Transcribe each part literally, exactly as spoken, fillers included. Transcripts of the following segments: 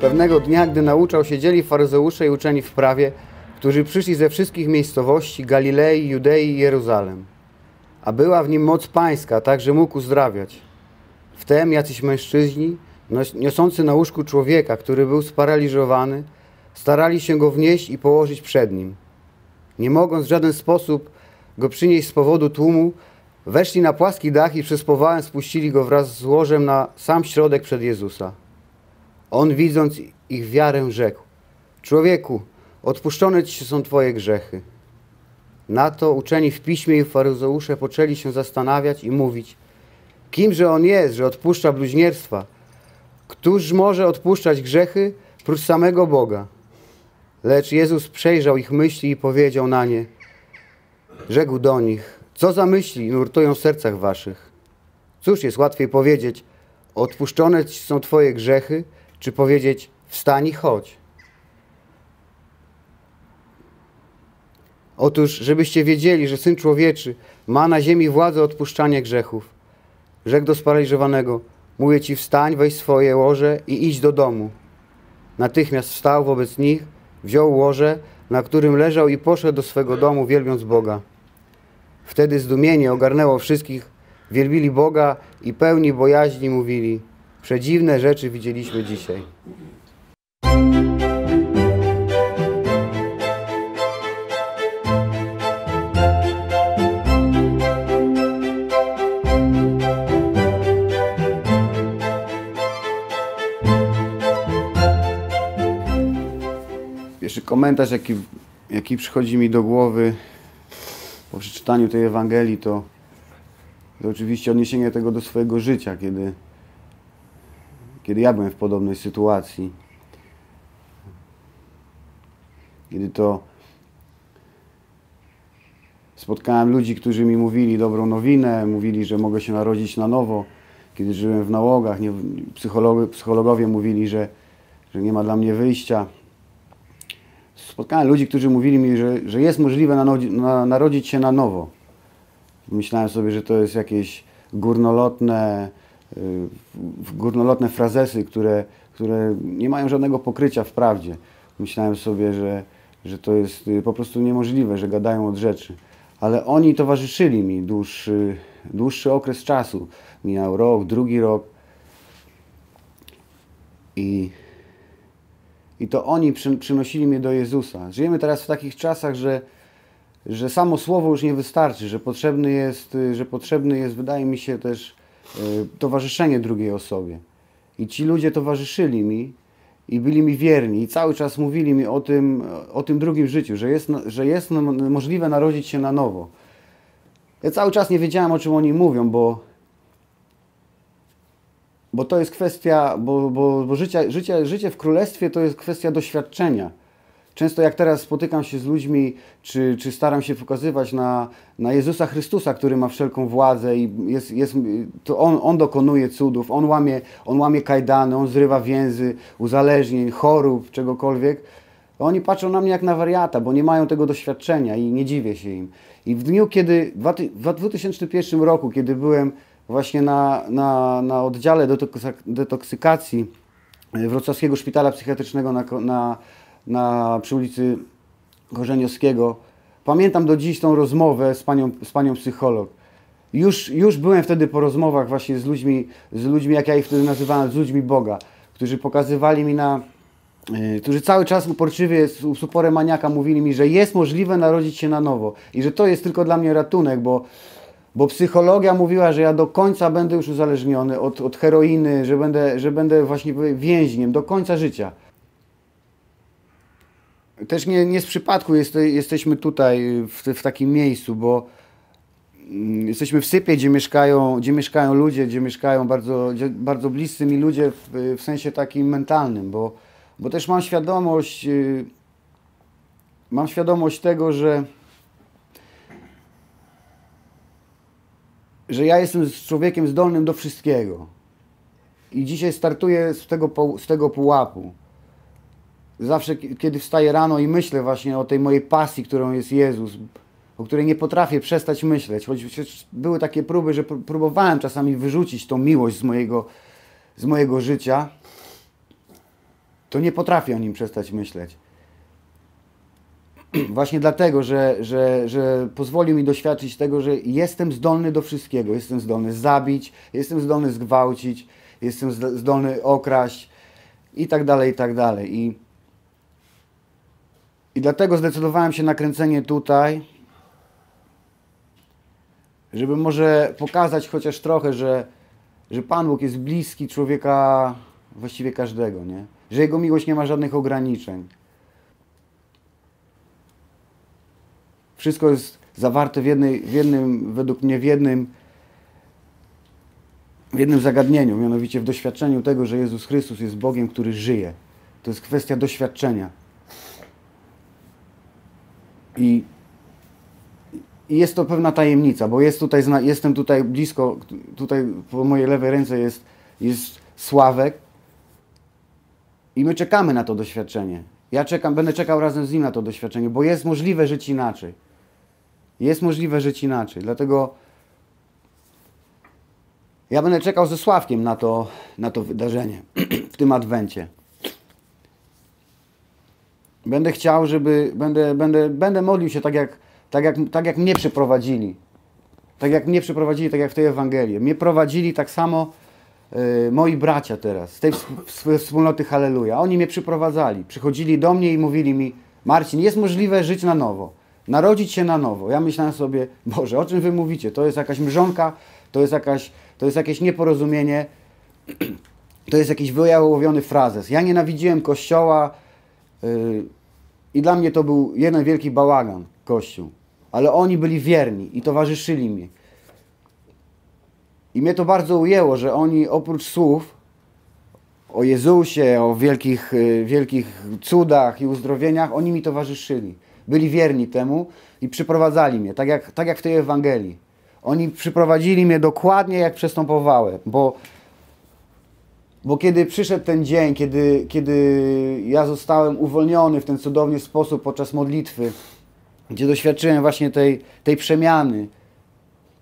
Pewnego dnia, gdy nauczał, siedzieli faryzeusze i uczeni w prawie, którzy przyszli ze wszystkich miejscowości Galilei, Judei i Jeruzalem. A była w nim moc pańska, tak że mógł uzdrawiać. Wtem jacyś mężczyźni, niosący na łóżku człowieka, który był sparaliżowany, starali się go wnieść i położyć przed nim. Nie mogąc w żaden sposób go przynieść z powodu tłumu, weszli na płaski dach i przez powałę spuścili go wraz z łożem na sam środek przed Jezusa. On, widząc ich wiarę, rzekł: „Człowieku, odpuszczone ci są twoje grzechy”. Na to uczeni w piśmie i faryzeusze poczęli się zastanawiać i mówić: „Kimże on jest, że odpuszcza bluźnierstwa? Któż może odpuszczać grzechy prócz samego Boga?” Lecz Jezus przejrzał ich myśli i powiedział na nie, rzekł do nich: „Co za myśli nurtują w sercach waszych? Cóż jest łatwiej powiedzieć: „Odpuszczone ci są twoje grzechy”, czy powiedzieć: „Wstań i chodź”? Otóż, żebyście wiedzieli, że Syn Człowieczy ma na ziemi władzę odpuszczania grzechów”. Rzekł do sparaliżowanego: „Mówię ci, wstań, weź swoje łoże i idź do domu”. Natychmiast wstał wobec nich, wziął łoże, na którym leżał, i poszedł do swego domu, wielbiąc Boga. Wtedy zdumienie ogarnęło wszystkich, wielbili Boga i pełni bojaźni mówili: „Przedziwne rzeczy widzieliśmy dzisiaj”. Pierwszy komentarz, jaki, jaki przychodzi mi do głowy po przeczytaniu tej Ewangelii, to, to oczywiście odniesienie tego do swojego życia, kiedy, kiedy ja byłem w podobnej sytuacji. Kiedy to spotkałem ludzi, którzy mi mówili dobrą nowinę, mówili, że mogę się narodzić na nowo. Kiedy żyłem w nałogach, nie, psychologowie, psychologowie mówili, że, że nie ma dla mnie wyjścia. Spotkałem ludzi, którzy mówili mi, że, że jest możliwe na, na, narodzić się na nowo. Myślałem sobie, że to jest jakieś górnolotne, y, górnolotne frazesy, które, które nie mają żadnego pokrycia w prawdzie. Myślałem sobie, że, że to jest po prostu niemożliwe, że gadają od rzeczy. Ale oni towarzyszyli mi dłuższy, dłuższy okres czasu. Minął rok, drugi rok. I... I to oni przynosili mnie do Jezusa. Żyjemy teraz w takich czasach, że, że samo słowo już nie wystarczy, że potrzebny jest, że potrzebny jest, wydaje mi się, też towarzyszenie drugiej osobie. I ci ludzie towarzyszyli mi i byli mi wierni i cały czas mówili mi o tym, o tym drugim życiu, że jest, że jest możliwe narodzić się na nowo. Ja cały czas nie wiedziałem, o czym oni mówią, bo Bo to jest kwestia, bo, bo, bo życie, życie, życie w królestwie to jest kwestia doświadczenia. Często jak teraz spotykam się z ludźmi, czy, czy staram się pokazywać na, na Jezusa Chrystusa, który ma wszelką władzę i jest, jest, to on, on dokonuje cudów, on łamie, on łamie kajdany, on zrywa więzy, uzależnień, chorób, czegokolwiek. Oni patrzą na mnie jak na wariata, bo nie mają tego doświadczenia i nie dziwię się im. I w dniu, kiedy, w dwa tysiące pierwszym roku, kiedy byłem właśnie na, na, na oddziale detoksykacji Wrocławskiego Szpitala Psychiatrycznego na, na, na, przy ulicy Korzeniowskiego. Pamiętam do dziś tą rozmowę z panią, z panią psycholog. Już, już byłem wtedy po rozmowach właśnie z ludźmi, z ludźmi, jak ja ich wtedy nazywałem, z ludźmi Boga, którzy pokazywali mi na... którzy cały czas uporczywie z uporem maniaka mówili mi, że jest możliwe narodzić się na nowo i że to jest tylko dla mnie ratunek, bo Bo psychologia mówiła, że ja do końca będę już uzależniony od, od heroiny, że będę, że będę właśnie więźniem do końca życia. Też nie, nie z przypadku jest, jesteśmy tutaj w, w takim miejscu, bo jesteśmy w Sypie, gdzie mieszkają, gdzie mieszkają ludzie, gdzie mieszkają bardzo, gdzie, bardzo bliscy mi ludzie w, w sensie takim mentalnym, bo, bo też mam świadomość, mam świadomość tego, że że ja jestem człowiekiem zdolnym do wszystkiego. I dzisiaj startuję z tego, z tego pułapu. Zawsze, kiedy wstaję rano i myślę właśnie o tej mojej pasji, którą jest Jezus, o której nie potrafię przestać myśleć, choć były takie próby, że próbowałem czasami wyrzucić tą miłość z mojego, z mojego życia, to nie potrafię o nim przestać myśleć. Właśnie dlatego, że, że, że pozwolił mi doświadczyć tego, że jestem zdolny do wszystkiego. Jestem zdolny zabić, jestem zdolny zgwałcić, jestem zdolny okraść i tak dalej, i tak dalej. I, i dlatego zdecydowałem się na kręcenie tutaj, żeby może pokazać chociaż trochę, że, że Pan Bóg jest bliski człowieka, właściwie każdego, nie? Że Jego miłość nie ma żadnych ograniczeń. Wszystko jest zawarte w, jednej, w jednym, według mnie, w jednym, w jednym zagadnieniu, mianowicie w doświadczeniu tego, że Jezus Chrystus jest Bogiem, który żyje. To jest kwestia doświadczenia. I, i jest to pewna tajemnica, bo jest tutaj, jestem tutaj blisko, tutaj po mojej lewej ręce jest, jest Sławek i my czekamy na to doświadczenie. Ja czekam, będę czekał razem z nim na to doświadczenie, bo jest możliwe żyć inaczej. Jest możliwe żyć inaczej. Dlatego ja będę czekał ze Sławkiem na to, na to wydarzenie w tym adwencie. Będę chciał, żeby... Będę, będę, będę modlił się tak jak, tak, jak, tak jak mnie przeprowadzili. Tak jak mnie przeprowadzili, tak jak w tej Ewangelii. Mnie prowadzili tak samo yy, moi bracia teraz, z tej wspólnoty Halleluja. Oni mnie przyprowadzali. Przychodzili do mnie i mówili mi: Marcin, jest możliwe żyć na nowo. Narodzić się na nowo. Ja myślałem sobie: Boże, o czym wy mówicie? To jest jakaś mrzonka, to jest, jakaś, to jest jakieś nieporozumienie, to jest jakiś wyjałowiony frazes. Ja nienawidziłem Kościoła yy, i dla mnie to był jeden wielki bałagan, Kościół. Ale oni byli wierni i towarzyszyli mi. I mnie to bardzo ujęło, że oni oprócz słów o Jezusie, o wielkich, yy, wielkich cudach i uzdrowieniach, oni mi towarzyszyli. Byli wierni temu i przyprowadzali mnie, tak jak, tak jak w tej Ewangelii. Oni przyprowadzili mnie dokładnie, jak przestępowałem, bo, bo kiedy przyszedł ten dzień, kiedy, kiedy ja zostałem uwolniony w ten cudowny sposób podczas modlitwy, gdzie doświadczyłem właśnie tej, tej przemiany,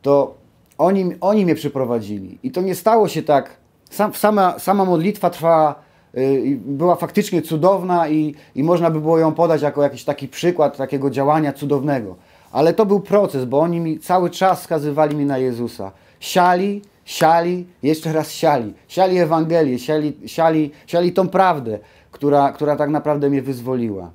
to oni, oni mnie przyprowadzili. I to nie stało się tak, sam, sama, sama modlitwa trwała, yy, była faktycznie cudowna i, i można by było ją podać jako jakiś taki przykład takiego działania cudownego. Ale to był proces, bo oni mi cały czas wskazywali mi na Jezusa. Siali, siali, jeszcze raz siali. Siali Ewangelię, siali, siali, siali tą prawdę, która, która tak naprawdę mnie wyzwoliła.